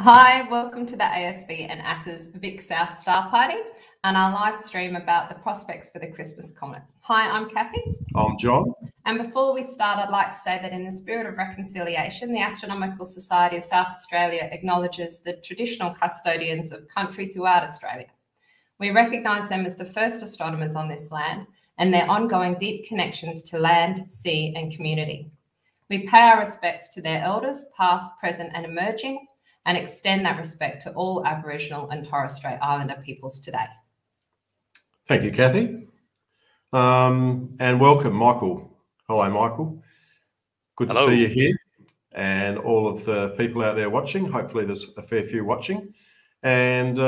Hi, welcome to the ASB and ASSA's Vic South Star Party and our live stream about the prospects for the Christmas comet. Hi, I'm Kathy. I'm John. And before we start, I'd like to say that in the spirit of reconciliation, the Astronomical Society of South Australia acknowledges the traditional custodians of country throughout Australia. We recognise them as the first astronomers on this land and their ongoing deep connections to land, sea and community. We pay our respects to their elders, past, present and emerging, and extend that respect to all Aboriginal and Torres Strait Islander peoples today. Thank you, Kathy. And welcome, Michael. Hello, Michael. Good Hello. To see you here and all of the people out there watching. Hopefully there's a fair few watching. And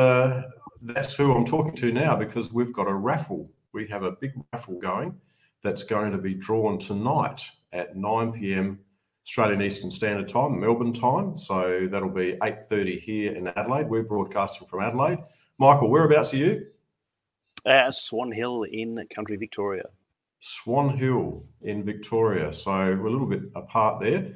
that's who I'm talking to now, because we've got a raffle. We have a big raffle going that's going to be drawn tonight at 9 p.m. Australian Eastern Standard Time, Melbourne time. So that'll be 8:30 here in Adelaide. We're broadcasting from Adelaide. Michael, whereabouts are you? Swan Hill in country Victoria. Swan Hill in Victoria. So we're a little bit apart there.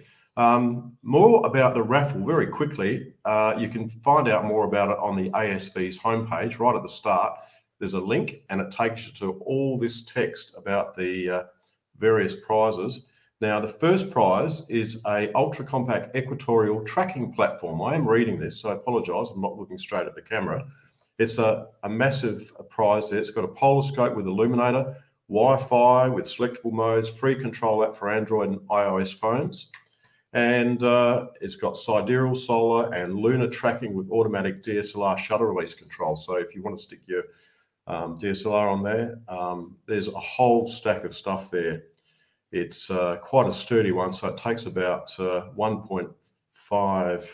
More about the raffle very quickly. You can find out more about it on the ASB's homepage. Right at the start, there's a link and it takes you to all this text about the various prizes. Now, the first prize is a ultra-compact equatorial tracking platform. I am reading this, so I apologise. I'm not looking straight at the camera. It's a massive prize there. It's got a polar scope with illuminator, Wi-Fi with selectable modes, free control app for Android and iOS phones. And it's got sidereal, solar and lunar tracking with automatic DSLR shutter release control. So if you want to stick your DSLR on there, there's a whole stack of stuff there. It's quite a sturdy one, so it takes about 1.5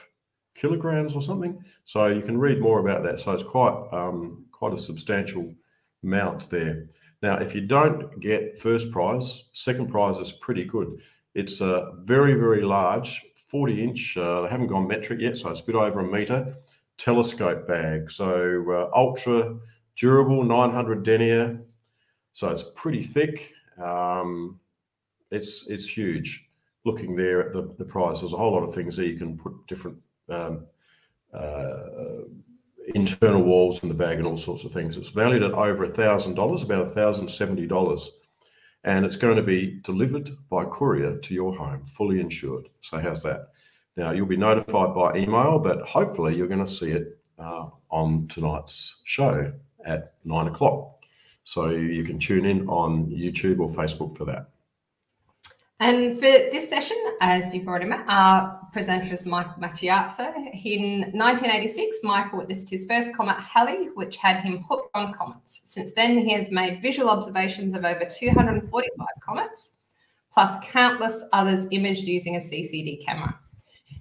kilograms or something. So you can read more about that. So it's quite a substantial mount there. Now, if you don't get first prize, second prize is pretty good. It's a very, very large 40-inch, they haven't gone metric yet, so it's a bit over a metre, telescope bag. So ultra durable, 900 denier. So it's pretty thick. It's huge. Looking there at the prize, there's a whole lot of things there. You can put different internal walls in the bag and all sorts of things. It's valued at over $1,000, about $1,070, and it's going to be delivered by courier to your home, fully insured. So how's that? Now, you'll be notified by email, but hopefully you're going to see it on tonight's show at 9 o'clock. So you can tune in on YouTube or Facebook for that. And for this session, as you've already met, our presenter is Mike Mattiazzo. In 1986, Mike witnessed his first comet, Halley, which had him hooked on comets. Since then, he has made visual observations of over 245 comets, plus countless others imaged using a CCD camera.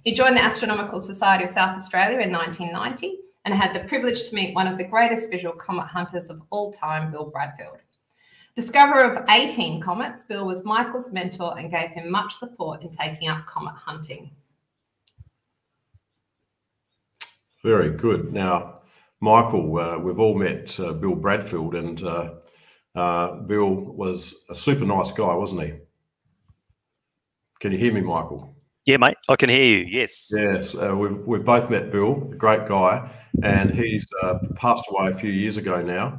He joined the Astronomical Society of South Australia in 1990 and had the privilege to meet one of the greatest visual comet hunters of all time, Bill Bradfield. Discoverer of 18 comets, Bill was Michael's mentor and gave him much support in taking up comet hunting. Very good. Now, Michael, we've all met Bill Bradfield, and Bill was a super nice guy, wasn't he? Can you hear me, Michael? Yeah, mate, I can hear you, yes. Yes, we've both met Bill, a great guy, and he's passed away a few years ago now.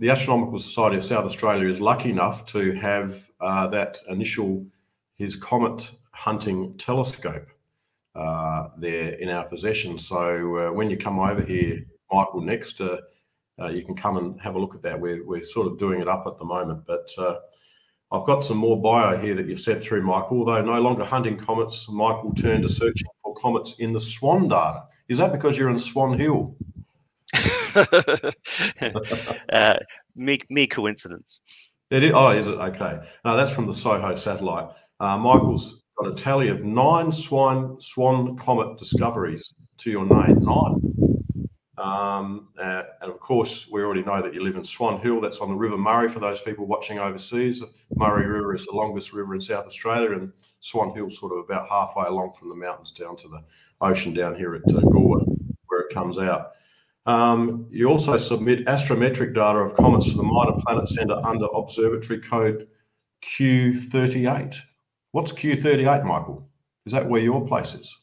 The Astronomical Society of South Australia is lucky enough to have his comet hunting telescope there in our possession. So when you come over here, Michael, next, you can come and have a look at that. We're sort of doing it up at the moment, but I've got some more bio here that you've sent through, Michael. Although no longer hunting comets, Michael turned to searching for comets in the SWAN data. Is that because you're in Swan Hill? Mere coincidence. It is, oh, is it? Okay. No, that's from the SOHO satellite. Michael's got a tally of 9 Swan comet discoveries to your name. 9. And of course, we already know that you live in Swan Hill. That's on the River Murray for those people watching overseas. Murray River is the longest river in South Australia, and Swan Hill sort of about halfway along from the mountains down to the ocean down here at Goolwa, where it comes out. You also submit astrometric data of comets to the Minor Planet Center under observatory code Q38. What's Q38, Michael? Is that where your place is?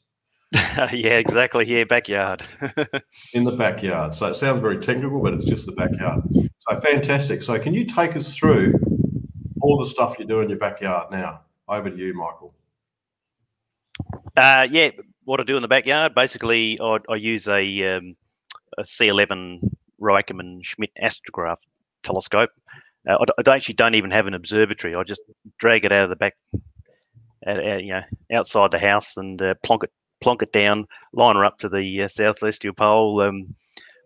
Yeah, exactly. Here, backyard. In the backyard. So it sounds very technical, but it's just the backyard. So fantastic. So can you take us through all the stuff you do in your backyard now? Over to you, Michael. Yeah, what I do in the backyard, basically I use a C-11 Reikman-Schmidt Astrograph Telescope. I actually don't even have an observatory. I just drag it out of the back, you know, outside the house, and plonk it down, line her up to the south celestial pole,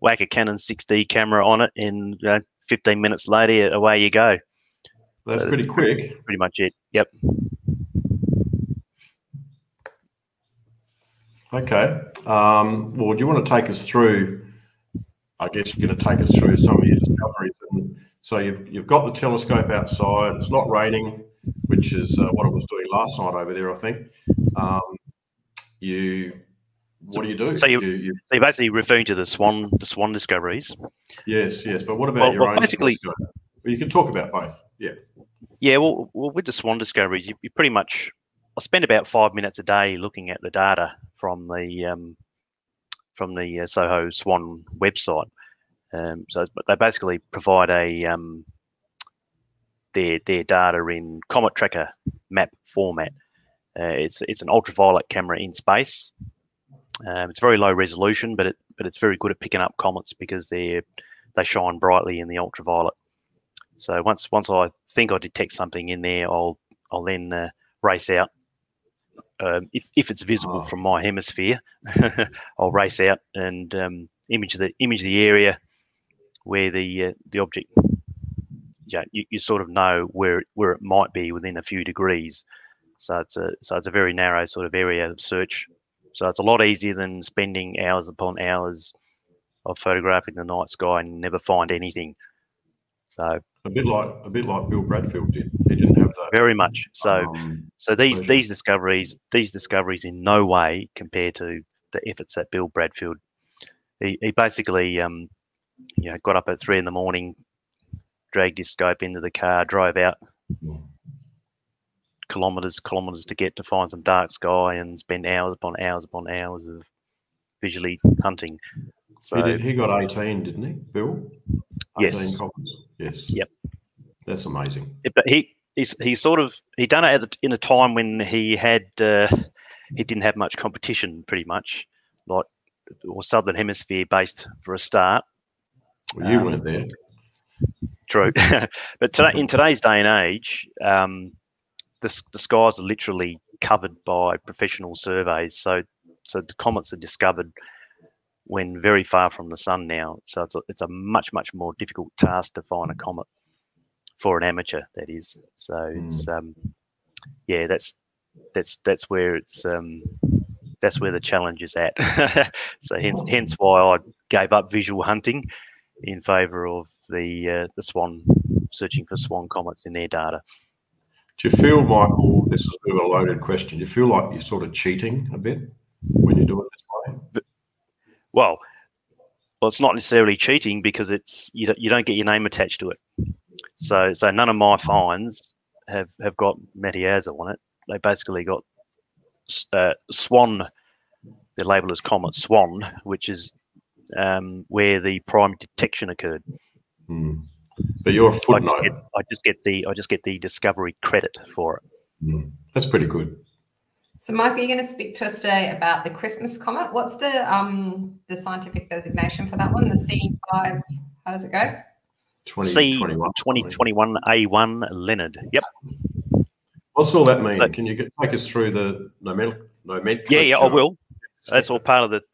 whack a Canon 6D camera on it, and 15 minutes later, away you go. That's so pretty quick. Pretty much it. Yep. Okay. Well, do you want to take us through? I guess you're going to take us through some of your discoveries. And so you've got the telescope outside. It's not raining, which is what it was doing last night over there, I think. What do you do? So you're basically referring to the Swan discoveries. Yes, yes. But what about your own telescope? Well, you can talk about both. Yeah. Yeah. Well, with the Swan discoveries, you pretty much. I spend about 5 minutes a day looking at the data from the SOHO Swan website. So they basically provide a their data in Comet Tracker map format. It's an ultraviolet camera in space. It's very low resolution, but it's very good at picking up comets because they shine brightly in the ultraviolet. So once I think I detect something in there, I'll then race out. If it's visible from my hemisphere, I'll race out and image the area where the object. Yeah, you sort of know where it might be within a few degrees. So it's a very narrow sort of area of search. So it's a lot easier than spending hours upon hours of photographing the night sky and never find anything. So a bit like Bill Bradfield did. He didn't have that. Very much. So these discoveries in no way compare to the efforts that Bill Bradfield. He basically got up at 3 in the morning, dragged his scope into the car, drove out kilometers to find some dark sky and spend hours upon hours upon hours of visually hunting. So he got 18, didn't he, Bill? 18 yes. Copies. Yes. Yep. That's amazing. But he done it in a time when he didn't have much competition, pretty much, like or Southern Hemisphere based for a start. Well, you weren't there. True, but in today's day and age, the skies are literally covered by professional surveys. So the comets are discovered when very far from the sun now, so it's a much more difficult task to find a comet for an amateur, that is. So it's yeah, that's where it's that's where the challenge is at. So hence why I gave up visual hunting in favour of the Swan, searching for Swan comets in their data. Do you feel, Michael? This is a bit of a loaded question. Do you feel like you're sort of cheating a bit when you do it this way? Well, it's not necessarily cheating because it's you don't get your name attached to it. So none of my finds have got Mattiazzo on it. They basically got Swan. They're labelled as Comet Swan, which is where the prime detection occurred. Mm. But you're a footnote. I just get the discovery credit for it. Mm. That's pretty good. So, Michael, you're going to speak to us today about the Christmas comet. What's the scientific designation for that one? The C5, how does it go? C/2021 A1 Leonard. Yep. What's all that mean? So, can you take us through the nomenclature? Yeah, I will. That's all part of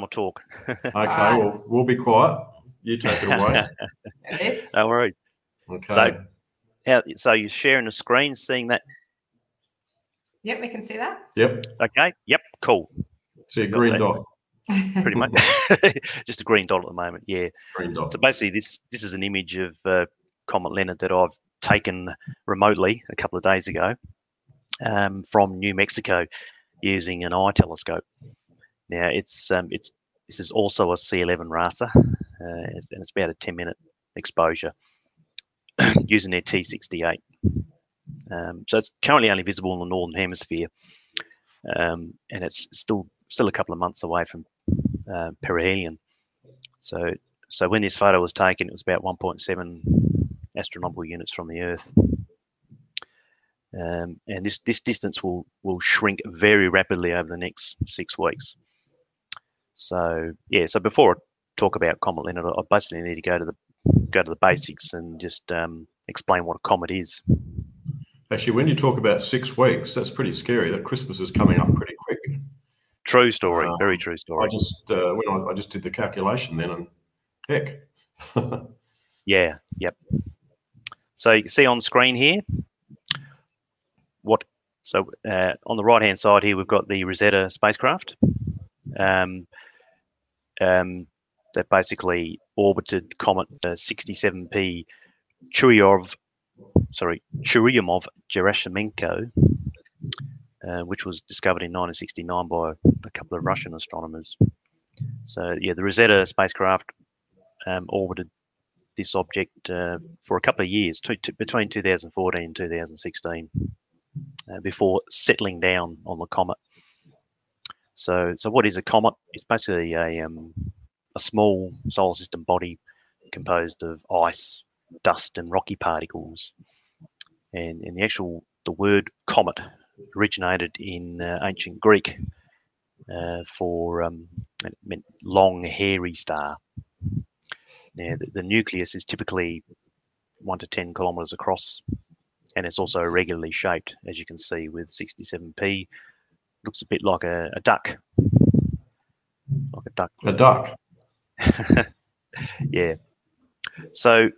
my talk. Okay, we'll be quiet. You take it away. Yes. No worries. Okay. So you're sharing the screen, seeing that. Yep, we can see that. Yep. Okay. Yep. Cool. So a green dot. Pretty much. Just a green dot at the moment. Yeah. Green dot. So basically, this is an image of Comet Leonard that I've taken remotely a couple of days ago from New Mexico using an eye telescope. Now this is also a C11 RASA, and it's about a 10-minute exposure using their T68. So it's currently only visible in the northern hemisphere, and it's still still a couple of months away from perihelion. So when this photo was taken, it was about 1.7 astronomical units from the Earth. And this distance will shrink very rapidly over the next 6 weeks. So yeah, so before I talk about Comet Leonard, I basically need to go to the basics and just explain what a comet is. Actually, when you talk about 6 weeks, that's pretty scary. That Christmas is coming up pretty quick. True story, very true story. I just did the calculation then, and heck. Yeah, yep. So you can see on screen here. On the right-hand side here, we've got the Rosetta spacecraft. That basically orbited comet 67P Churyumov-Gerasimenko, which was discovered in 1969 by a couple of Russian astronomers. So yeah, the Rosetta spacecraft orbited this object for a couple of years, between 2014 and 2016, before settling down on the comet. So what is a comet? It's basically a small solar system body composed of ice, dust, and rocky particles. And the word comet originated in ancient Greek it meant long, hairy star. Now, the nucleus is typically 1 to 10 kilometers across, and it's also irregularly shaped, as you can see with 67P. Looks a bit like a duck. Like a duck. A duck. Yeah. So,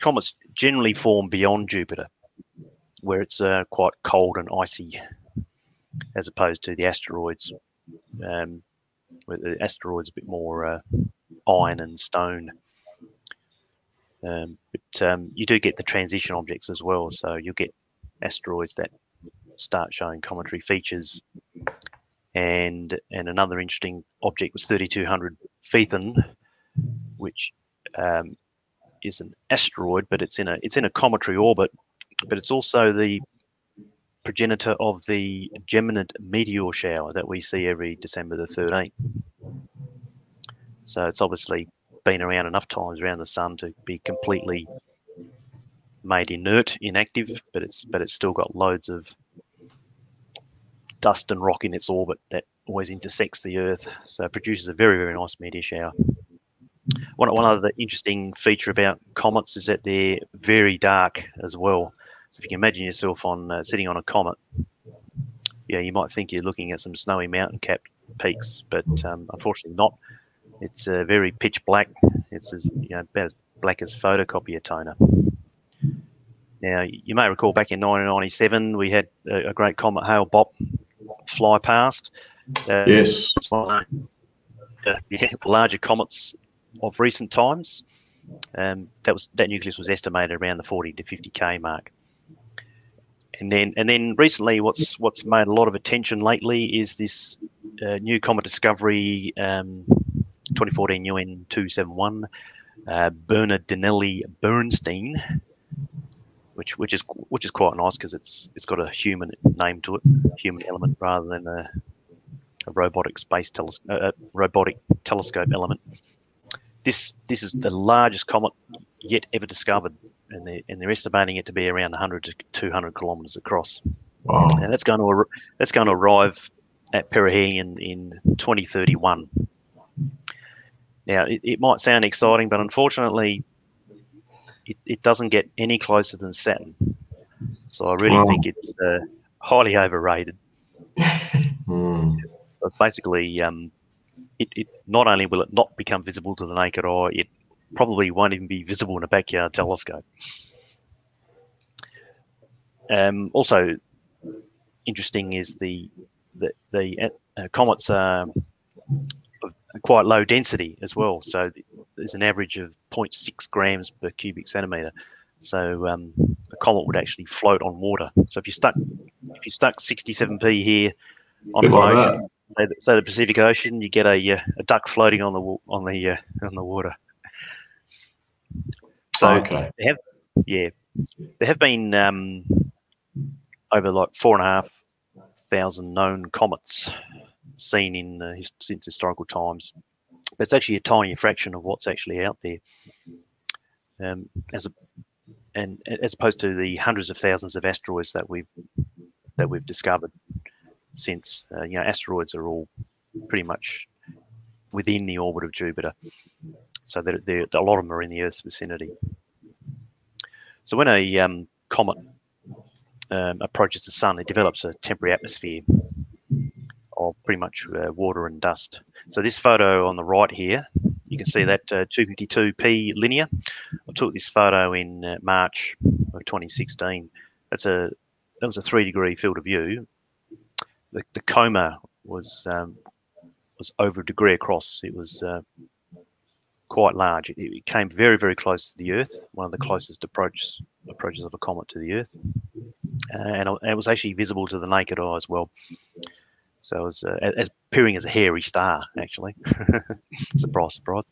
comets generally form beyond Jupiter, where it's quite cold and icy, as opposed to the asteroids. Where the asteroids a bit more iron and stone. But you do get the transition objects as well, so you'll get asteroids that start showing cometary features. And another interesting object was 3200 Phaethon, which is an asteroid, but it's in a cometary orbit, but it's also the progenitor of the Geminid meteor shower that we see every December the 13th. So it's obviously been around enough times around the sun to be completely made inert, inactive, but it's still got loads of dust and rock in its orbit that always intersects the Earth, so it produces a very, very nice meteor shower. One other interesting feature about comets is that they're very dark as well. So if you can imagine yourself sitting on a comet, yeah, you might think you're looking at some snowy mountain-capped peaks, but unfortunately not. It's very pitch black. It's about as black as photocopier toner. Now, you may recall back in 1997, we had a great comet, Hale-Bopp, fly past. Yes. It's one of the larger comets of recent times. That nucleus was estimated around the 40 to 50K mark. And then recently, what's made a lot of attention lately is this new comet discovery, 2014 UN271 Bernardinelli Bernstein, which is quite nice because it's got a human name to it, human element rather than a robotic robotic telescope element. This is the largest comet yet ever discovered, and they're estimating it to be around 100 to 200 kilometers across. Wow. And that's going to arrive at perihelion in 2031. Now, it might sound exciting, but unfortunately, it doesn't get any closer than Saturn. So I really think it's highly overrated. It's basically, it not only will it not become visible to the naked eye, it probably won't even be visible in a backyard telescope. Also interesting is the comets are quite low density as well. So there's an average of 0.6 grams per cubic centimetre. So a comet would actually float on water. So if you stuck 67P here on the ocean, say the Pacific Ocean, you get a duck floating on the water. So okay. There have been over like four and a half, 1,000 known comets seen in since historical times. But it's actually a tiny fraction of what's actually out there, as opposed to the hundreds of thousands of asteroids that we've discovered. Since you know, asteroids are all pretty much within the orbit of Jupiter, so that a lot of them are in the Earth's vicinity. So when a comet approaches the sun, it develops a temporary atmosphere of pretty much water and dust. So this photo on the right here, you can see that 252p Linear. I took this photo in March of 2016. That was a 3-degree field of view. The coma was over a degree across. It was quite large. It came very, very close to the Earth, one of the closest approaches of a comet to the Earth, and it was actually visible to the naked eye as well. So it was appearing as a hairy star, actually. Surprise, surprise.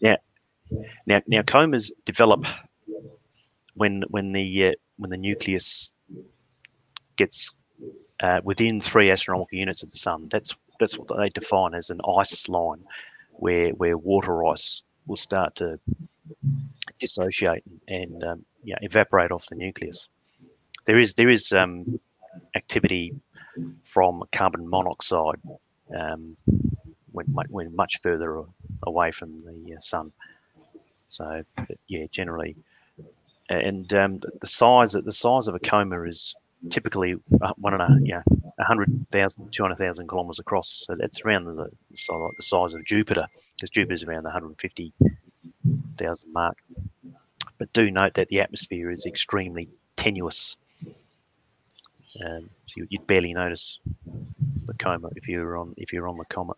Yeah. Now comas develop when the nucleus gets within 3 astronomical units of the sun. That's what they define as an ice line, where water ice will start to dissociate and yeah, evaporate off the nucleus. There is activity from carbon monoxide when much further away from the sun. So yeah, generally, and the size of a coma is typically 100,000, 200,000 kilometers across. So that's around the size of Jupiter, because Jupiter's around the 150,000 mark. But do note that the atmosphere is extremely tenuous. So you'd barely notice the coma if you're on the comet.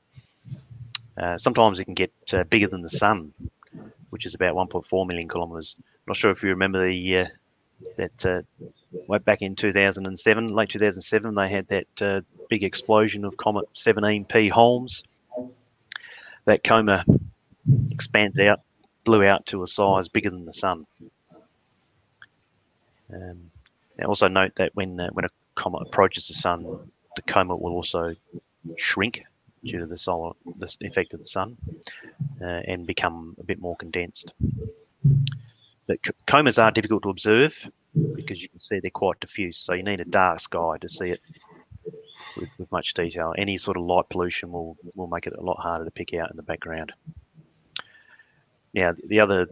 Sometimes it can get bigger than the sun, which is about 1.4 million kilometers. I'm not sure if you remember the way back in 2007, late 2007, they had that big explosion of comet 17P Holmes. That coma expanded out, blew out to a size bigger than the sun. And also note that when a comet approaches the sun, the coma will also shrink due to the effect of the sun and become a bit more condensed. But comas are difficult to observe, because you can see they're quite diffuse, so you need a dark sky to see it with much detail. Any sort of light pollution will make it a lot harder to pick out in the background. Now, the other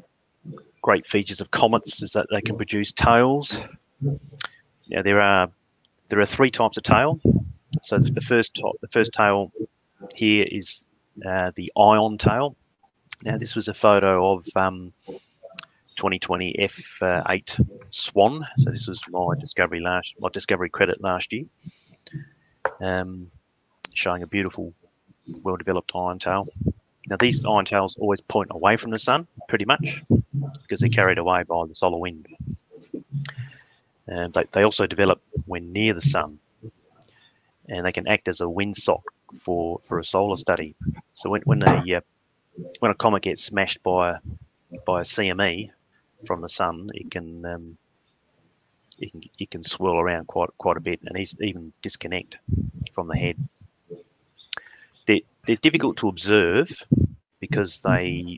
great features of comets is that they can produce tails. Now, there are 3 types of tail. So the first tail here is the ion tail. Now, this was a photo of 2020 F8 SWAN. So this was my discovery credit last year, showing a beautiful, well-developed ion tail. Now these ion tails always point away from the sun, pretty much, because they're carried away by the solar wind. They also develop when near the sun, and they can act as a windsock for a solar study. So when a comet gets smashed by a CME from the sun, it can swirl around quite a bit, and even disconnect from the head. They're difficult to observe because you're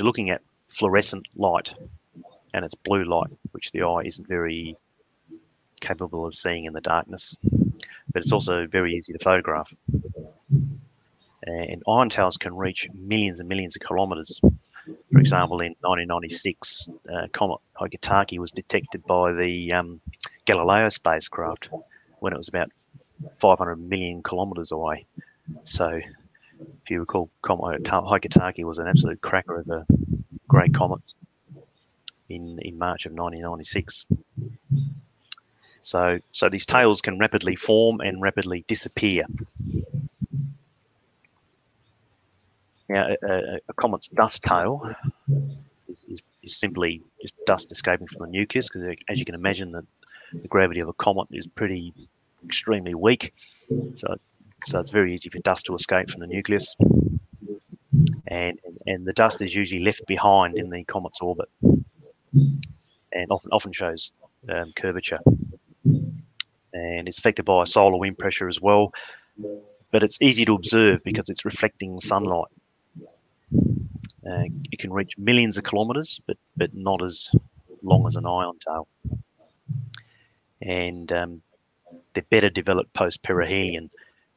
looking at fluorescent light, and it's blue light, which the eye isn't very capable of seeing in the darkness. But it's also very easy to photograph. And ion tails can reach millions and millions of kilometres. For example, in 1996, comet Hyakutake was detected by the Galileo spacecraft when it was about 500 million kilometres away. So, if you recall, comet Hyakutake was an absolute cracker of a great comet in March of 1996. So these tails can rapidly form and rapidly disappear. Now, a comet's dust tail is simply just dust escaping from the nucleus, because as you can imagine, the gravity of a comet is extremely weak. So it's very easy for dust to escape from the nucleus. And the dust is usually left behind in the comet's orbit, and often shows curvature. and it's affected by solar wind pressure as well. But it's easy to observe because it's reflecting sunlight. It can reach millions of kilometres, but not as long as an ion tail. And they're better developed post-perihelion.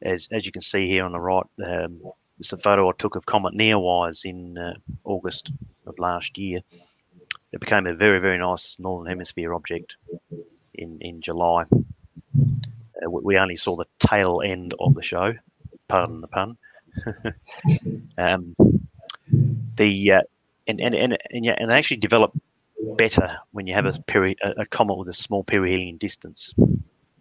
As you can see here on the right, it's a photo I took of Comet NEOWISE in August of last year. It became a very, very nice Northern Hemisphere object in July. We only saw the tail end of the show, pardon the pun. And they actually develop better when you have a comet with a small perihelion distance.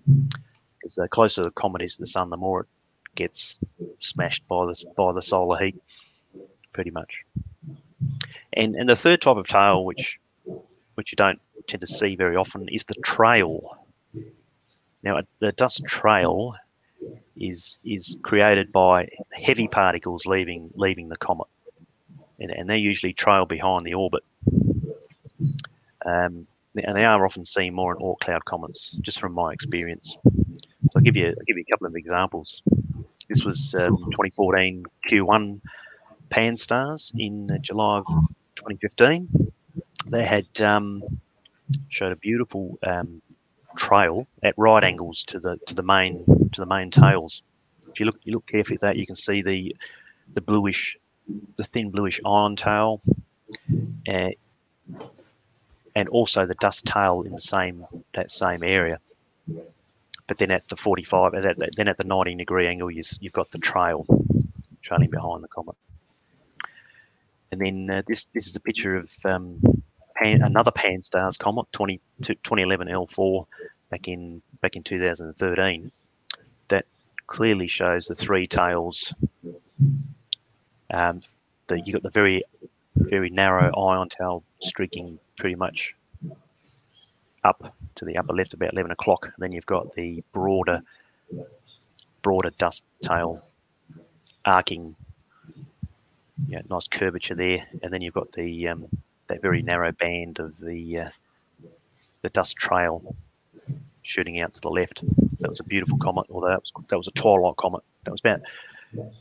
Because the closer the comet is to the sun, the more it gets smashed by the solar heat, pretty much. And the third type of tail, which you don't tend to see very often, is the trail. Now, the dust trail is created by heavy particles leaving the comet. And they usually trail behind the orbit. And they are often seen more in Oort cloud comets, just from my experience. So I'll give you a couple of examples. This was 2014 Q1 Pan stars in July of 2015. They had showed a beautiful trail at right angles to the main tails. If you look carefully at that, you can see the thin bluish ion tail, and also the dust tail in that same area. But then at the 90 degree angle, you've got the trail trailing behind the comet. And then this is a picture of another Pan Stars comet, 2011 L4, back in 2013. That clearly shows the three tails. You got the very, very narrow ion tail streaking pretty much up to the upper left about 11 o'clock. Then you've got the broader dust tail arcing, nice curvature there. And then you've got the that very narrow band of the dust trail shooting out to the left. That was a beautiful comet, although that was a twilight comet. That was about.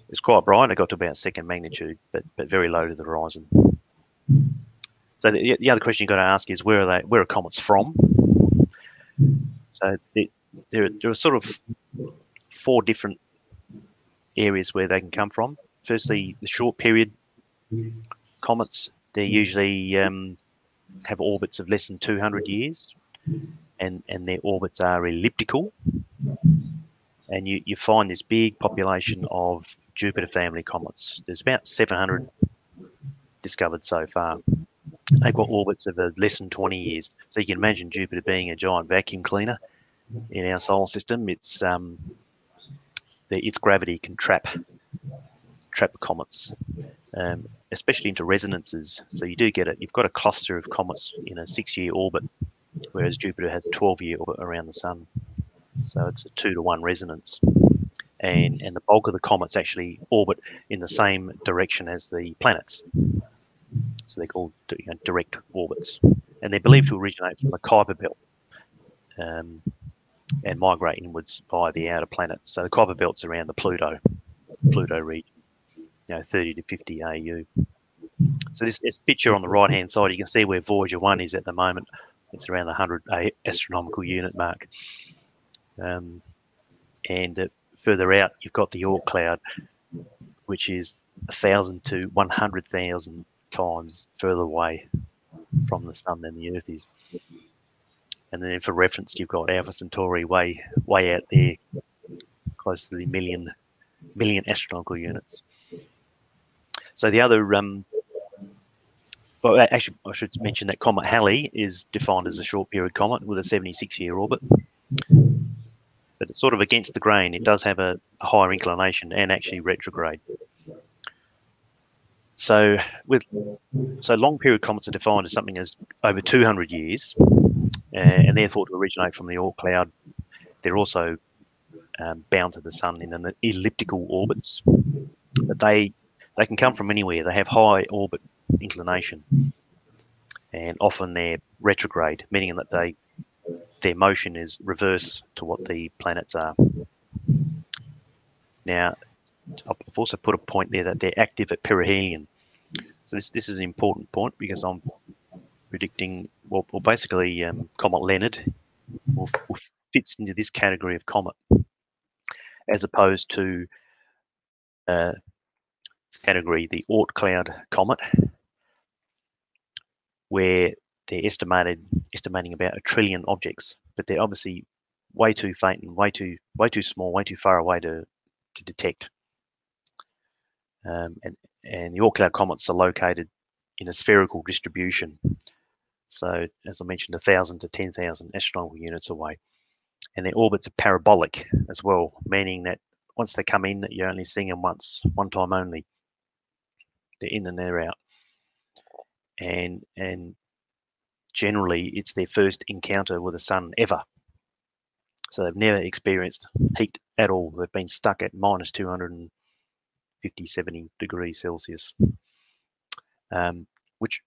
It's quite bright. It got to about second magnitude, but very low to the horizon. So the other question you've got to ask is where are comets from? So there are sort of four different areas where they can come from. Firstly, the short period comets. They usually have orbits of less than 200 years, and their orbits are elliptical. And you find this big population of Jupiter family comets. There's about 700 discovered so far. They've got orbits of less than 20 years. So you can imagine Jupiter being a giant vacuum cleaner in our solar system. Its gravity can trap comets, especially into resonances. So you do get it. You've got a cluster of comets in a 6-year orbit, whereas Jupiter has a 12-year orbit around the sun. So it's a 2-to-1 resonance, and the bulk of the comets actually orbit in the same direction as the planets. So they're called direct orbits, and they're believed to originate from the Kuiper Belt and migrate inwards via the outer planets. So the Kuiper Belt's around the Pluto region, 30 to 50 AU. So this picture on the right-hand side, you can see where Voyager 1 is at the moment. It's around the 100 astronomical unit mark. And further out, you've got the Oort cloud, which is 1,000 to 100,000 times further away from the sun than the Earth is. And then for reference, you've got Alpha Centauri way out there, close to the million astronomical units. So the other, well, actually, I should mention that Comet Halley is defined as a short period comet with a 76-year orbit. But it's sort of against the grain. It does have a higher inclination and actually retrograde. So long period comets are defined as something as over 200 years, and therefore to originate from the Oort cloud. They're also bound to the sun in an elliptical orbits. But they can come from anywhere. They have high orbit inclination, and often they're retrograde, meaning that they their motion is reverse to what the planets are. Now, I've also put a point there that they're active at perihelion. So this is an important point because I'm predicting, well basically Comet Leonard fits into this category of comet, as opposed to category, the Oort cloud comet, where they're estimating about 1 trillion objects, but they're obviously way too faint and way too small, way too far away to detect. And the Oort cloud comets are located in a spherical distribution, so as I mentioned, 1,000 to 10,000 astronomical units away, and their orbits are parabolic as well, meaning that once they come in, you're only seeing them once, one time only. They're in and they're out, and generally it's their first encounter with the sun ever. So they've never experienced heat at all. They've been stuck at minus 250-70 degrees Celsius, which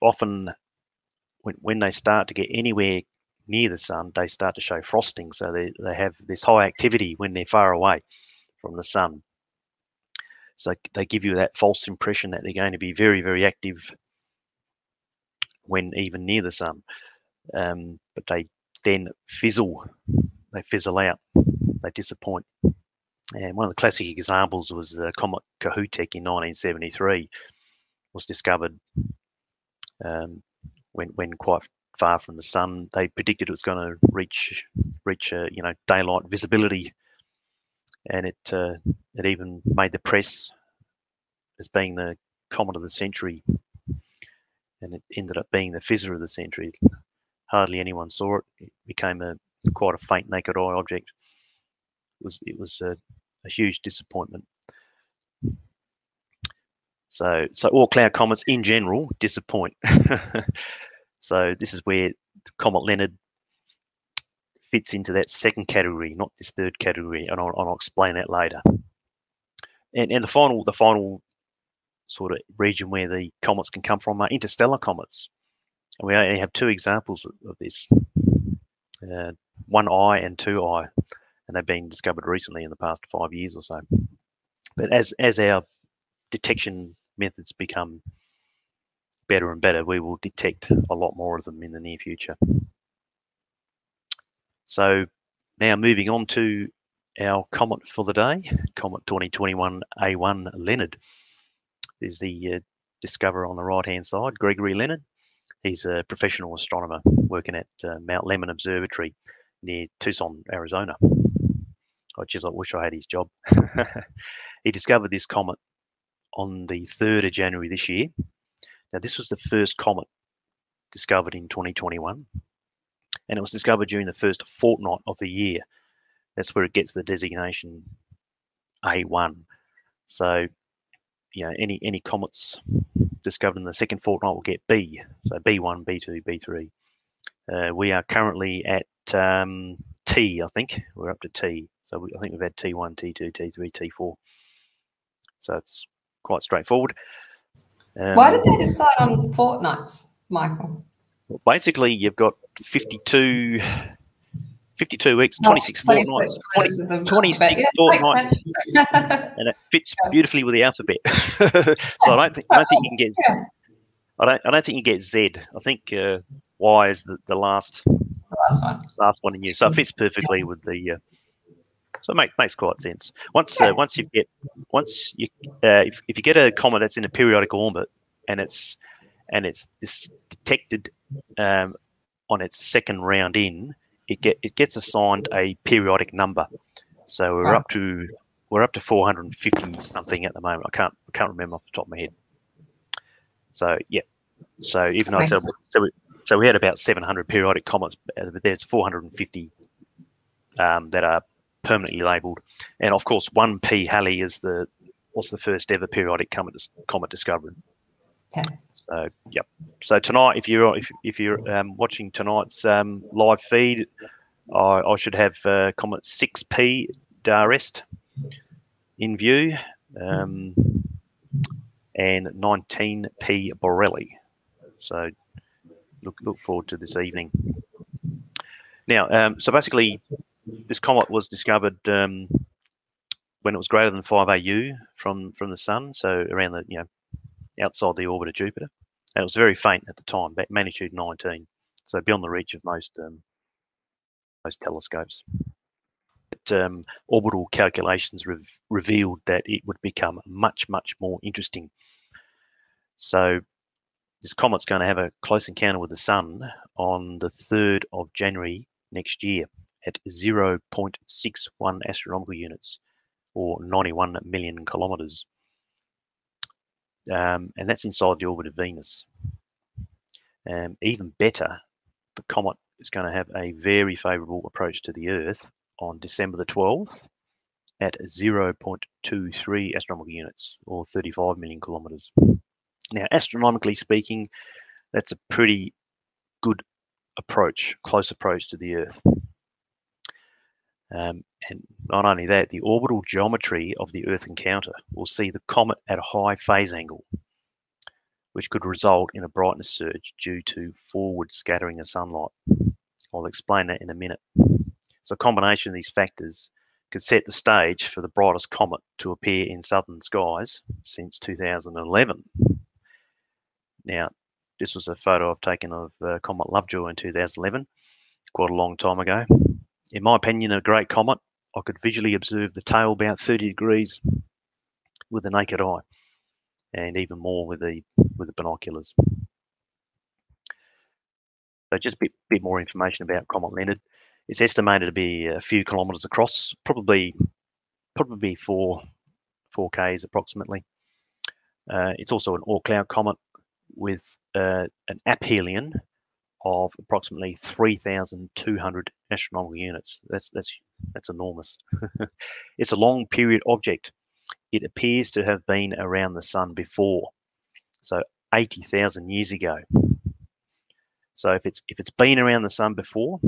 often when they start to get anywhere near the sun, they start to show frosting. So they have this high activity when they're far away from the sun. So they give you that false impression that they're going to be very, very active when even near the sun, but they then fizzle out, they disappoint. And one of the classic examples was Comet Kohoutek in 1973, was discovered when quite far from the sun. They predicted it was going to reach you know, daylight visibility, and it even made the press as being the comet of the century, and it ended up being the fizzer of the century. Hardly anyone saw it. It became quite a faint naked eye object. It was a huge disappointment. So all cloud comets in general disappoint. So this is where Comet Leonard fits into that second category, not this third category, and I'll explain that later. And the final sort of region where the comets can come from are interstellar comets. And we only have two examples of this, 1I and 2I, and they've been discovered recently in the past 5 years or so. But as our detection methods become better and better, we will detect a lot more of them in the near future. So now moving on to our comet for the day, Comet 2021 A1 Leonard. There's the discoverer on the right-hand side, Gregory Leonard. He's a professional astronomer working at Mount Lemmon Observatory near Tucson, Arizona. Oh, geez, I wish I had his job. He discovered this comet on the 3rd of January this year. Now, this was the first comet discovered in 2021, and it was discovered during the first fortnight of the year. That's where it gets the designation A1. So, you know, any comets discovered in the second fortnight will get B. So B1, B2, B3. We are currently at T, I think. We're up to T. So I think we've had T1, T2, T3, T4. So it's quite straightforward. Why did they decide on fortnights, Michael? Well, basically, you've got 52 weeks, 26 fortnights, 26 fortnights, and it fits beautifully with the alphabet. So I don't think you can get. Yeah. I don't think you get Z. I think Y is the last one in you. So it fits perfectly with the. So it makes quite sense. If you get a comet that's in a periodic orbit and it's detected on its second round in, it gets assigned a periodic number. So we're up to 450 something at the moment. I can't remember off the top of my head. So yeah. So even though we had about 700 periodic comets, but there's 450 that are permanently labelled, and of course 1P Halley is the first ever periodic comet discovered. Yeah. So yep. So tonight, if you're watching tonight's live feed, I should have comet 6P Darest in view, and 19P Borelli. So look forward to this evening. Now, so basically, this comet was discovered when it was greater than 5 AU from the sun, so around the, outside the orbit of Jupiter. And it was very faint at the time, magnitude 19, so beyond the reach of most telescopes. But orbital calculations revealed that it would become much, much more interesting. So this comet's going to have a close encounter with the sun on the 3rd of January next year at 0.61 astronomical units, or 91 million kilometers. And that's inside the orbit of Venus. Even better, the comet is going to have a very favorable approach to the Earth on December the 12th at 0.23 astronomical units, or 35 million kilometers. Now, astronomically speaking, that's a pretty good approach, close approach to the Earth. And not only that, the orbital geometry of the Earth encounter will see the comet at a high phase angle, which could result in a brightness surge due to forward scattering of sunlight. I'll explain that in a minute. So a combination of these factors could set the stage for the brightest comet to appear in southern skies since 2011. Now, this was a photo I've taken of Comet Lovejoy in 2011, quite a long time ago. In my opinion, a great comet. I could visually observe the tail about 30 degrees with the naked eye, and even more with the binoculars. So just a bit more information about Comet Leonard. It's estimated to be a few kilometres across, probably 4Ks approximately. It's also an Oort cloud comet with an aphelion of approximately 3,200 astronomical units. That's enormous. It's a long period object. It appears to have been around the sun before, so 80,000 years ago. So if it's been around the sun before,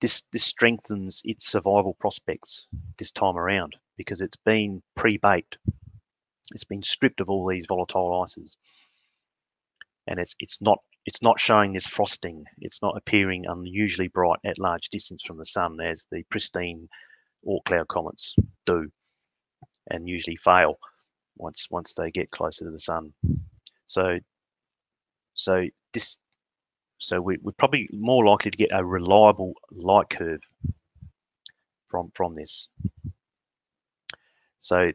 this strengthens its survival prospects this time around, because it's been pre-baked. It's been stripped of all these volatile ices, and it's not showing this frosting. It's not appearing unusually bright at large distance from the sun, as the pristine Oort cloud comets do, and usually fail once they get closer to the sun. So we're probably more likely to get a reliable light curve from this. So.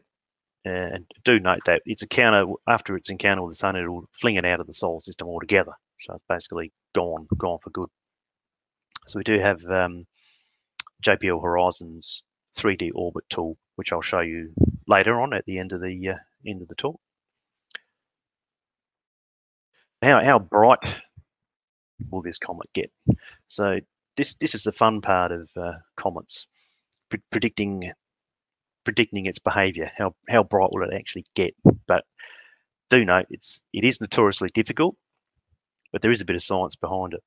And do note that it's after its encounter with the sun, it'll fling it out of the solar system altogether. So it's basically gone for good. So we do have JPL Horizons 3D orbit tool, which I'll show you later on at the end of the talk. How bright will this comet get? So this is the fun part of comets, predicting its behaviour. How bright will it actually get? But do note it is notoriously difficult, but there is a bit of science behind it.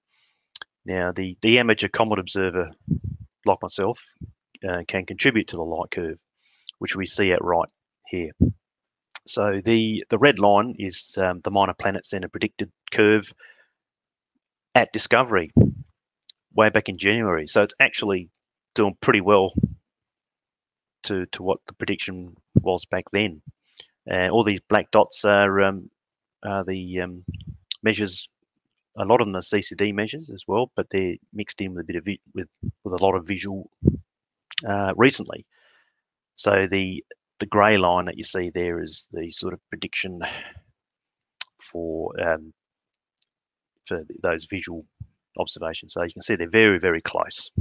Now, the amateur comet observer like myself can contribute to the light curve, which we see at right here. So the red line is the Minor Planet Center predicted curve at discovery way back in January. So it's actually doing pretty well to what the prediction was back then. All these black dots are the measures. A lot of them are CCD measures as well, but they're mixed in with a bit of with a lot of visual recently. So the grey line that you see there is the sort of prediction for those visual observations. So you can see they're very, very close,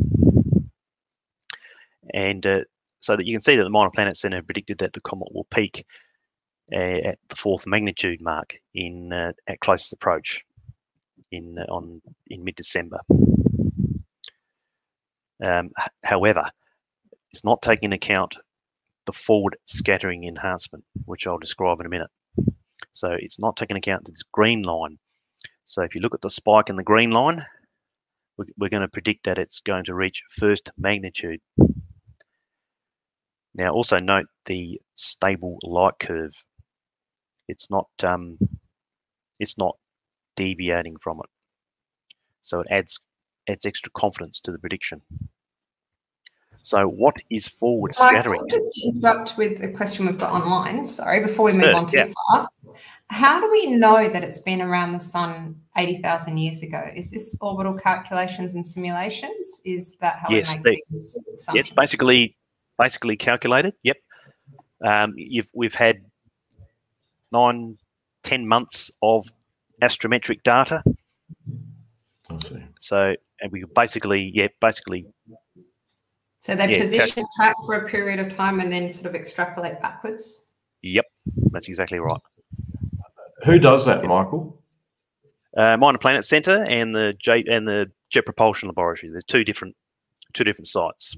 and so that you can see that the Minor Planet Center predicted that the comet will peak at the 4th magnitude mark at closest approach in mid-December. However, it's not taking into account the forward scattering enhancement, which I'll describe in a minute. So it's not taking into account this green line. So if you look at the spike in the green line, we're going to predict that it's going to reach 1st magnitude. Now, also note the stable light curve. It's not deviating from it, so it adds adds extra confidence to the prediction. So what is forward scattering? I'll just interrupt with the question we've got online, sorry, before we move on too far. How do we know that it's been around the sun 80,000 years ago? Is this orbital calculations and simulations? Is that how we make these assumptions? Yes, basically calculated, yep. We've had 9-10 months of astrometric data. I see. So, and we basically. So they position track for a period of time and then sort of extrapolate backwards? Yep, that's exactly right. Who does that, Michael? Minor Planet Center and the Jet Propulsion Laboratory. There's two different sites.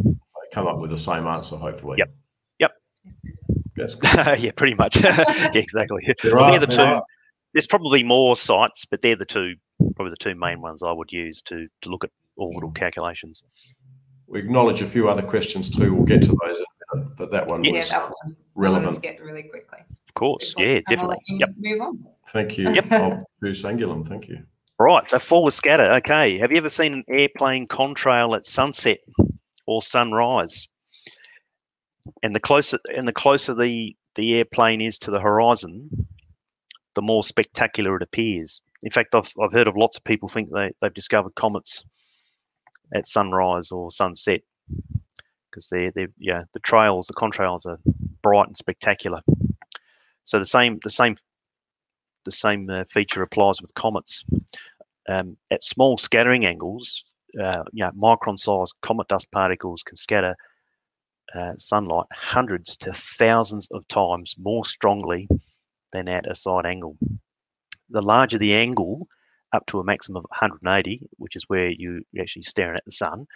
They come up with the same answer, hopefully. Yep. That's cool. Yeah, pretty much. Yeah, exactly. There are. There's probably more sites, but they're probably the two main ones I would use to look at orbital calculations. We acknowledge a few other questions too. We'll get to those in a minute, but that one was relevant. To get really quickly. Of course, yeah, definitely. Yep. Move on. Thank you. Yep. I'll do Sangulum. Thank you. Right, so forward scatter. Okay, have you ever seen an airplane contrail at sunset or sunrise? And the closer the airplane is to the horizon, the more spectacular it appears. In fact, I've heard of lots of people think they've discovered comets at sunrise or sunset, because the contrails are bright and spectacular. So the same feature applies with comets. At small scattering angles, micron-sized comet dust particles can scatter sunlight hundreds to thousands of times more strongly than at a side angle. The larger the angle, up to a maximum of 180, which is where you're actually staring at the sun.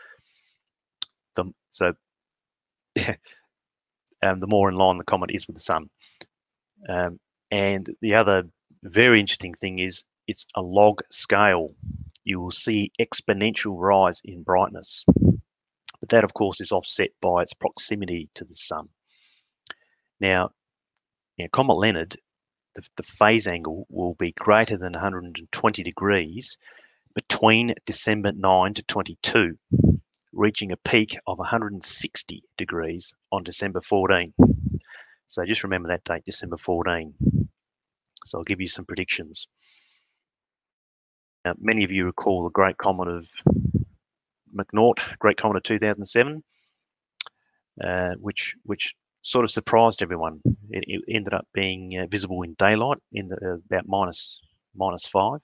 The more in line the comet is with the sun. And the other very interesting thing is it's a log scale. You will see exponential rise in brightness. But that, of course, is offset by its proximity to the sun. Now, Comet Leonard, the phase angle will be greater than 120 degrees between December 9 to 22, reaching a peak of 160 degrees on December 14. So just remember that date, December 14. So I'll give you some predictions. Now, many of you recall the Great Comet of McNaught, Great Comet of 2007, which sort of surprised everyone. It ended up being visible in daylight in about minus 5.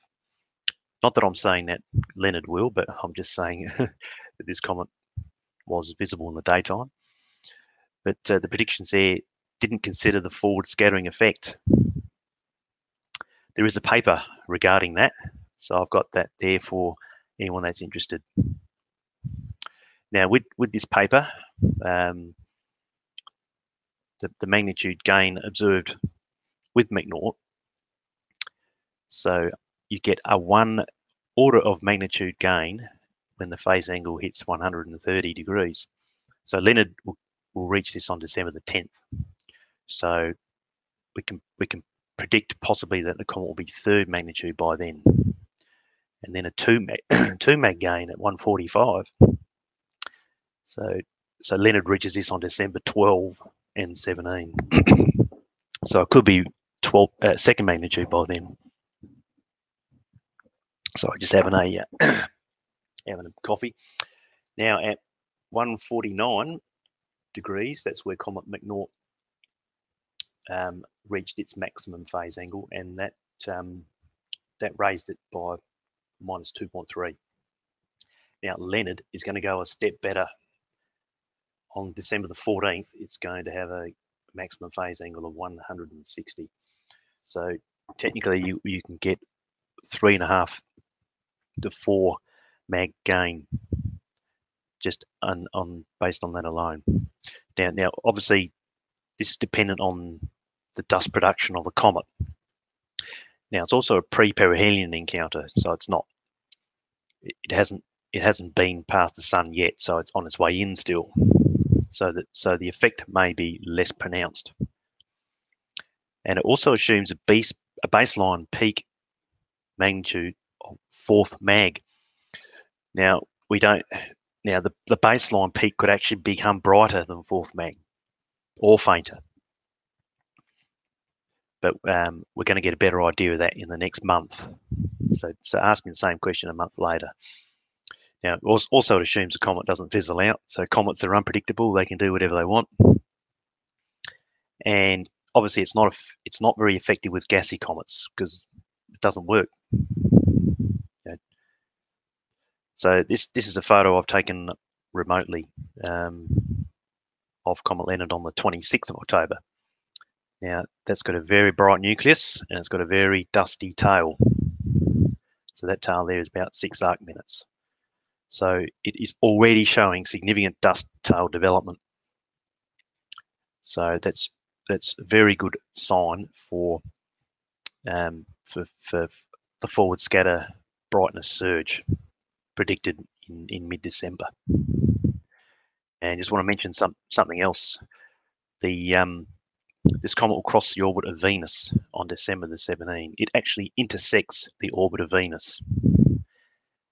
Not that I'm saying that Leonard will, but I'm just saying that this comet was visible in the daytime. But the predictions there didn't consider the forward scattering effect. There is a paper regarding that, so I've got that there for anyone that's interested. Now, with this paper, the magnitude gain observed with McNaught, so you get a 1 order of magnitude gain when the phase angle hits 130 degrees. So Leonard will reach this on December the 10th. So we can predict possibly that the comet will be 3rd magnitude by then, and then a 2 mag gain at 145. So Leonard reaches this on December 12 and 17. So it could be 2nd magnitude by then. Sorry, just having a coffee. Now at 149 degrees, that's where Comet McNaught reached its maximum phase angle, and that raised it by minus 2.3. Now Leonard is going to go a step better. On December the 14th, it's going to have a maximum phase angle of 160. So technically you can get 3.5 to 4 mag gain just based on that alone. Now obviously this is dependent on the dust production of the comet. Now it's also a pre-perihelion encounter, so it's not. It hasn't been past the sun yet, so it's on its way in still. So the effect may be less pronounced. And it also assumes a baseline peak magnitude of 4th mag. Now, we don't. Now, the baseline peak could actually become brighter than fourth mag or fainter. But we're going to get a better idea of that in the next month. So ask me the same question a month later. Now, also it assumes the comet doesn't fizzle out. So comets are unpredictable. They can do whatever they want. And obviously, it's not very effective with gassy comets because it doesn't work. So this is a photo I've taken remotely of Comet Leonard on the 26th of October. Now, that's got a very bright nucleus and it's got a very dusty tail. So that tail there is about 6 arc minutes. So it is already showing significant dust tail development. So that's a very good sign for the forward scatter brightness surge predicted in mid-December. And just want to mention something else. This comet will cross the orbit of Venus on December the 17th. It actually intersects the orbit of Venus.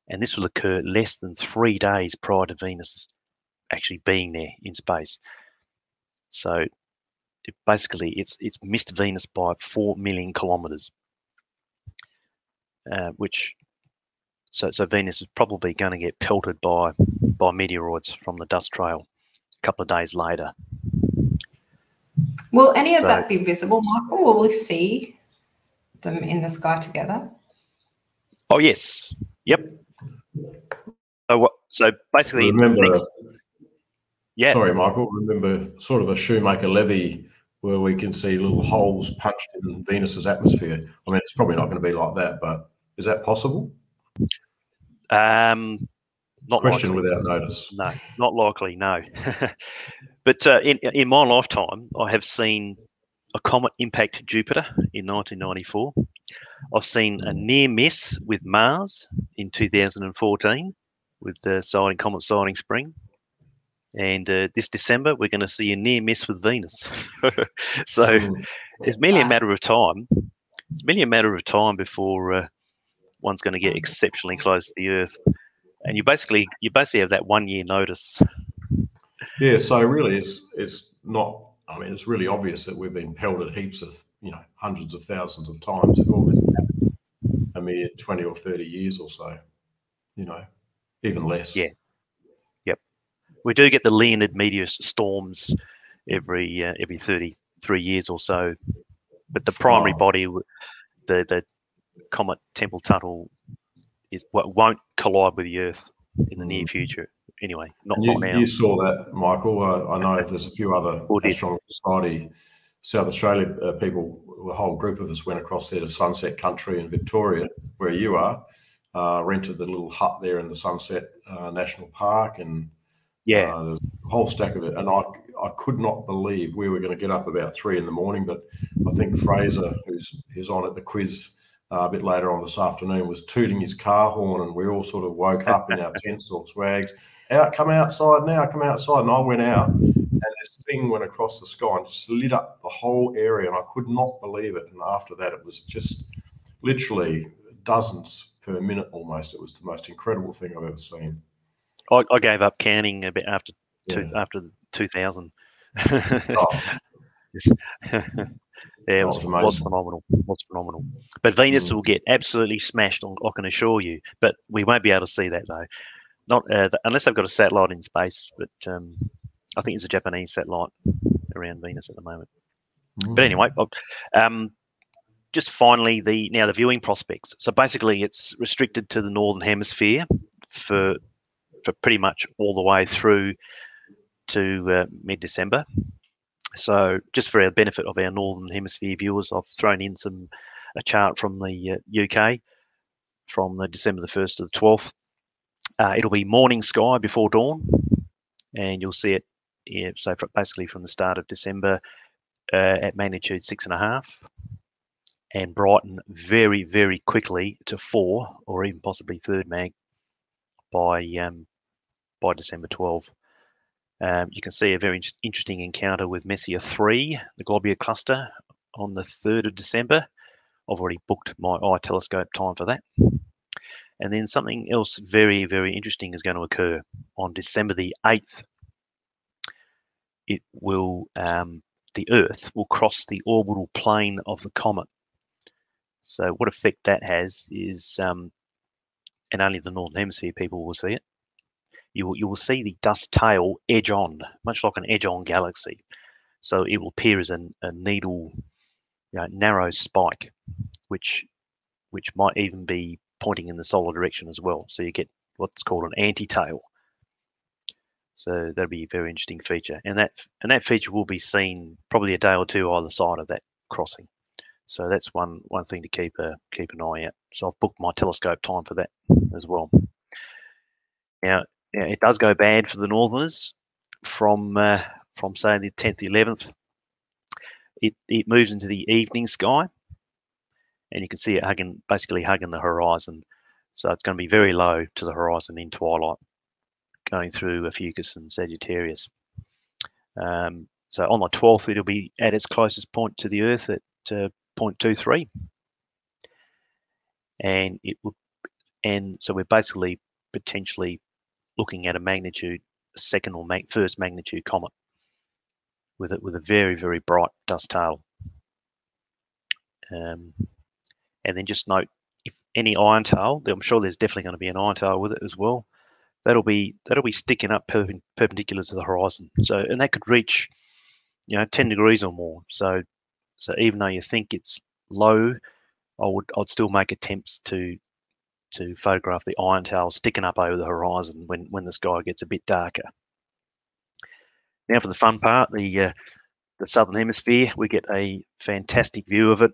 And this will occur less than 3 days prior to Venus actually being there in space. So basically it's missed Venus by 4 million kilometers, which So Venus is probably going to get pelted by meteoroids from the dust trail a couple of days later. Will any of that be visible, Michael? Will we see them in the sky together? Oh, yes. Yep. So basically... Remember, yeah. Sorry, Michael. Remember sort of a Shoemaker-Levy where we can see little holes punched in Venus's atmosphere. I mean, it's probably not going to be like that, but is that possible? Not question likely. Without notice. No, not likely. No, but in my lifetime, I have seen a comet impact Jupiter in 1994. I've seen a near miss with Mars in 2014 with the comet sighting spring, and this December we're going to see a near miss with Venus. So it's merely a matter of time. It's merely a matter of time before. One's going to get exceptionally close to the Earth, and you basically have that 1 year notice. Yeah, so really, it's not. I mean, it's really obvious that we've been pelted heaps of, you know, hundreds of thousands of times. If all this happened a mere 20 or 30 years or so, you know, even less. Yeah, yep. We do get the Leonard meteor storms every 33 years or so, but the primary body, the comet Temple Tuttle is what won't collide with the Earth in the near future. Anyway, not now. You saw that, Michael. I know there's a few other Astronomical Society South Australia people. A whole group of us went across there to Sunset Country in Victoria, where you are. Rented the little hut there in the Sunset National Park, and yeah, there's a whole stack of it. And I could not believe we were going to get up about 3 in the morning. But I think Fraser, who's on at the quiz. A bit later on this afternoon, was tooting his car horn, and we all sort of woke up in our tents or swags. Out, come outside now, come outside. And I went out, and this thing went across the sky and just lit up the whole area, and I could not believe it. And after that, it was just literally dozens per minute almost. It was the most incredible thing I've ever seen. I gave up counting a bit after after 2000. Yeah, it was phenomenal. It was phenomenal. But Venus will get absolutely smashed, I can assure you. But we won't be able to see that, though. Not unless they've got a satellite in space. But I think it's a Japanese satellite around Venus at the moment. But anyway, just finally, the viewing prospects. So basically, it's restricted to the northern hemisphere for pretty much all the way through to mid-December. So just for our benefit of our Northern Hemisphere viewers, I've thrown in a chart from the UK from the December the 1st to the 12th. It'll be morning sky before dawn, and you'll see it, so basically from the start of December at magnitude 6.5, and brighten very, very quickly to 4 or even possibly 3rd mag by December 12. You can see a very interesting encounter with Messier 3, the globular cluster, on the 3rd of December. I've already booked my eye telescope time for that. And then something else very, very interesting is going to occur on December the 8th. It will, the Earth will cross the orbital plane of the comet. So what effect that has is, and only the Northern Hemisphere people will see it, you will see the dust tail edge on, much like an edge on galaxy. So it will appear as a needle, narrow spike, which might even be pointing in the solar direction as well. So you get what's called an anti-tail. So that'll be a very interesting feature. And that feature will be seen probably a day or two either side of that crossing. So that's one thing to keep an eye out. So I've booked my telescope time for that as well. Now, it does go bad for the Northerners from say the 10th, the 11th. It moves into the evening sky, and you can see it basically hugging the horizon. So it's going to be very low to the horizon in twilight, going through Ophiuchus and Sagittarius. So on the 12th, it'll be at its closest point to the Earth at 0.23, and so we're basically potentially looking at a magnitude, a second or first magnitude comet with a very, very bright dust tail. And then just note, if any iron tail, I'm sure there's definitely going to be an iron tail with it as well. That'll be sticking up perpendicular to the horizon. So, and that could reach, 10 degrees or more. So even though you think it's low, I'd still make attempts to photograph the iron tail sticking up over the horizon when the sky gets a bit darker. Now for the fun part, the Southern Hemisphere, we get a fantastic view of it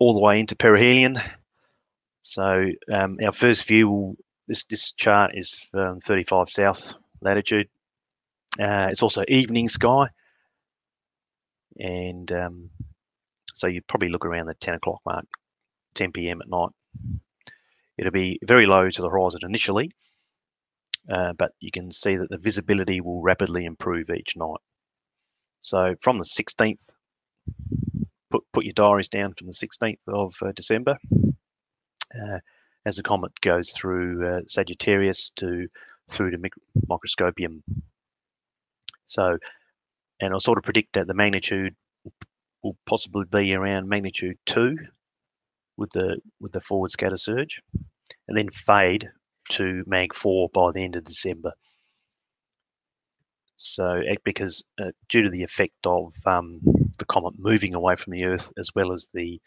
all the way into perihelion. So our first view, this chart is 35 south latitude. It's also evening sky. And so you probably look around the 10 o'clock mark, 10 p.m. at night. It'll be very low to the horizon initially, but you can see that the visibility will rapidly improve each night. So from the 16th, put your diaries down from the 16th of December as the comet goes through Sagittarius through to Microscopium. So, and I sort of predict that the magnitude will possibly be around magnitude 2 with the forward scatter surge, and then fade to mag 4 by the end of December. So because due to the effect of the comet moving away from the Earth, as well as the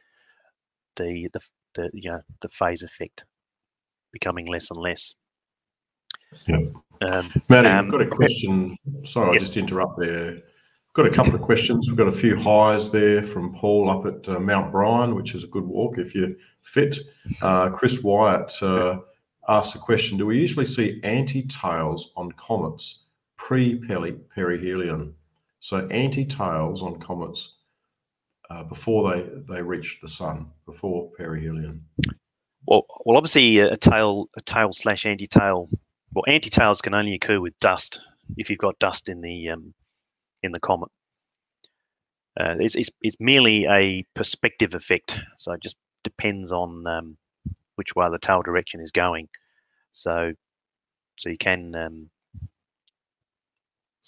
phase effect becoming less and less. Yeah. Matty, I've got a question. Sorry, yes. I just interrupt there. Got a couple of questions. We've got a few highs there from Paul up at Mount Bryan, which is a good walk if you're fit. Chris Wyatt asked a question: do we usually see anti-tails on comets pre-perihelion? So anti-tails on comets before they reach the sun, before perihelion. Well, obviously a tail/anti-tail. Well, anti-tails can only occur with dust if you've got dust in the comet. It's merely a perspective effect, so it just depends on which way the tail direction is going. So you can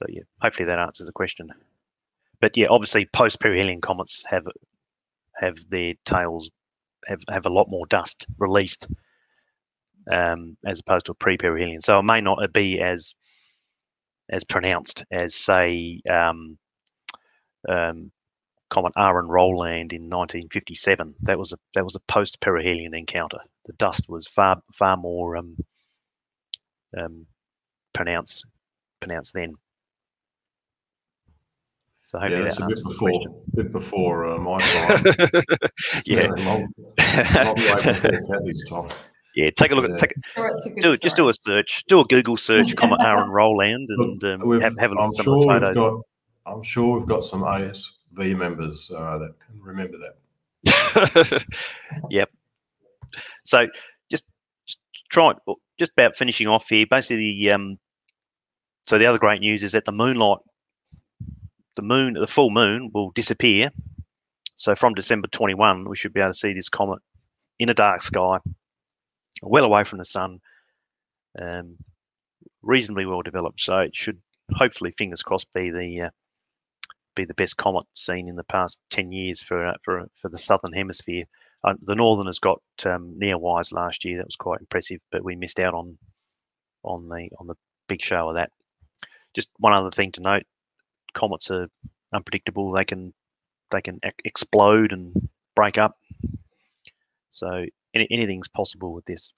yeah, hopefully that answers the question. But yeah, obviously post-perihelion comets have their tails have a lot more dust released as opposed to a pre-perihelion, so it may not be as pronounced as, say, Comet Aaron-Rowland in 1957. That was a post-perihelion encounter. The dust was far more pronounced then. So hopefully that answers the question. A bit before my time. Yeah, long way before Kathy's time. Yeah, take a look at just do a search, do a Google search, Comet Aaron-Rowland, and have a look at some of the photos. I'm sure we've got some ASV members that can remember that. Yep. So just about finishing off here. Basically, so the other great news is that the full moon will disappear. So from December 21, we should be able to see this comet in a dark sky, well away from the sun, reasonably well developed. So it should hopefully, fingers crossed, be the best comet seen in the past 10 years for the southern hemisphere. The northern has got NEOWISE last year. That was quite impressive, but we missed out on the big show of that. Just one other thing to note: comets are unpredictable. They can explode and break up. So anything's possible with this.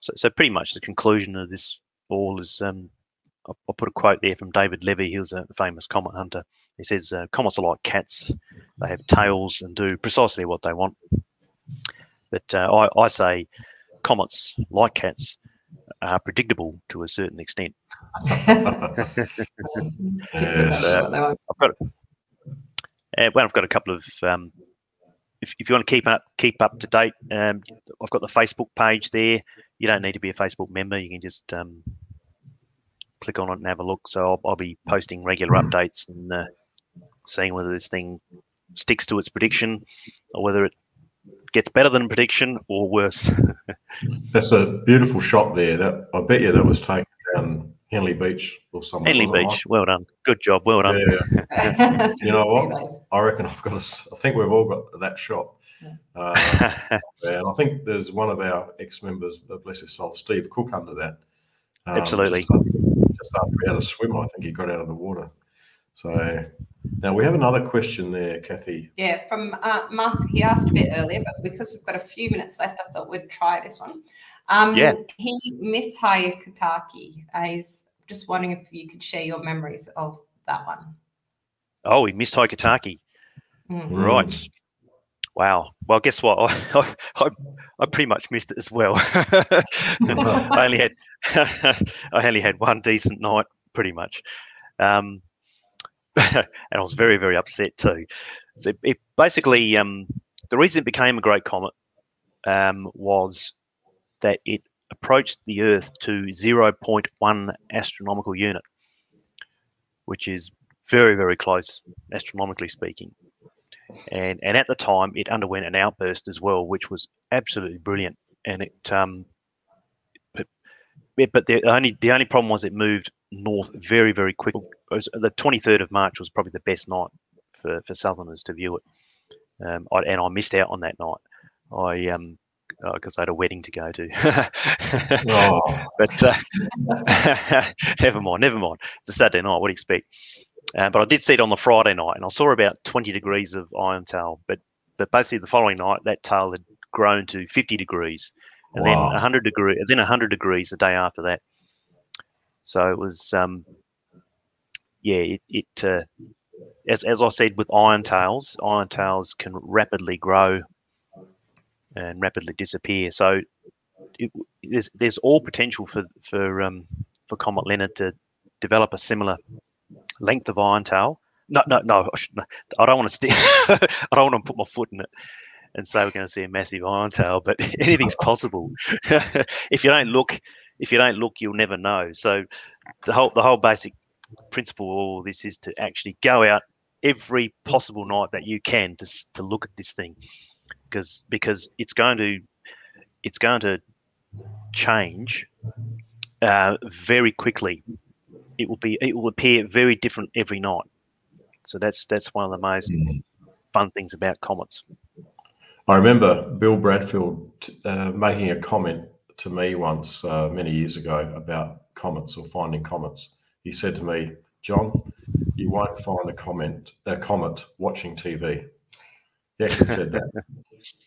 So pretty much the conclusion of this all is, I'll put a quote there from David Levy. He was a famous comet hunter. He says, comets are like cats. They have tails and do precisely what they want. But I say comets, like cats, are predictable to a certain extent. Yes. Well, I've got a couple of, if you want to keep up to date, I've got the Facebook page there. You don't need to be a Facebook member. You can just click on it and have a look. So I'll be posting regular updates and seeing whether this thing sticks to its prediction or whether it gets better than prediction or worse. That's a beautiful shot there. That I bet you that was taken down Henley Beach or somewhere. Henley Beach. Like. Well done. Good job. Well done. Yeah. You know what? Nice. I reckon I think we've all got that shot. Yeah. And I think there's one of our ex-members, bless his soul, Steve Cook, under that. Absolutely. Just after he had a swim, I think he got out of the water. So now we have another question there, Kathy. Yeah, from Mark. He asked a bit earlier, but because we've got a few minutes left, I thought we'd try this one. Yeah. He missed Hyakutake. He's just wondering if you could share your memories of that one. Oh, he missed Hyakutake. Mm-hmm. Right. Wow. Well, guess what? I pretty much missed it as well. I only had one decent night, pretty much, and I was very, very upset too. So it basically, the reason it became a great comet was that it approached the Earth to 0.1 astronomical unit, which is very, very close astronomically speaking. And at the time, it underwent an outburst as well, which was absolutely brilliant. And it, but the only problem was it moved north very, very quickly. The 23rd of March was probably the best night for Southerners to view it. And I missed out on that night. Because I had a wedding to go to. Oh. But never mind. It's a Saturday night. What do you expect? But I did see it on the Friday night, and I saw about 20 degrees of iron tail. But basically, the following night, that tail had grown to 50 degrees, and wow. Then 100 degrees, then 100 degrees the day after that. So it was, yeah. As I said, with iron tails can rapidly grow and rapidly disappear. So there's all potential for Comet Leonard to develop a similar length of iron tail. No. I don't want to I don't want to put my foot in it and say we're going to see a massive iron tail. But anything's possible. If you don't look, you'll never know. So the whole basic principle of all this is to actually go out every possible night that you can to look at this thing, because it's going to change very quickly. It will appear very different every night. So that's one of the most fun things about comets. I remember Bill Bradfield making a comment to me once many years ago about comets or finding comets. He said to me, "John, you won't find a comet watching TV." He actually said that.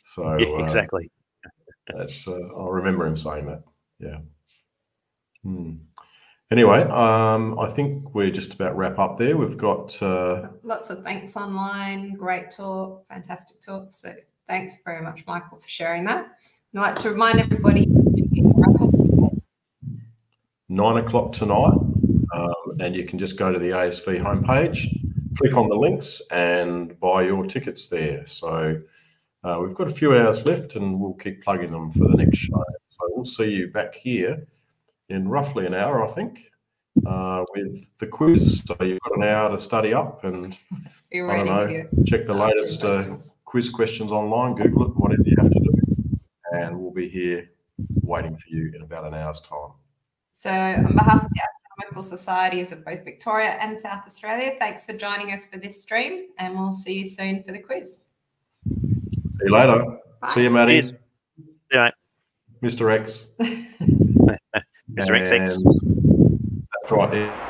So yeah, exactly. That's I remember him saying that. Yeah. Mm. Anyway, I think we're just about wrap up there. We've got lots of thanks online. Great talk, fantastic talk. So thanks very much, Michael, for sharing that. And I'd like to remind everybody to get your wrap up today. 9 o'clock tonight, and you can just go to the ASV homepage, click on the links, and buy your tickets there. So we've got a few hours left, and we'll keep plugging them for the next show. So we'll see you back here in roughly an hour, I think, with the quiz. So you've got an hour to study up and, I don't know, check the latest quiz questions online, Google it, whatever you have to do. and we'll be here waiting for you in about an hour's time. So on behalf of the Astronomical Societies of both Victoria and South Australia, thanks for joining us for this stream, and we'll see you soon for the quiz. See you later. Bye. See you, Maddie. Yeah. Mr. X. Mr. XX. That's right.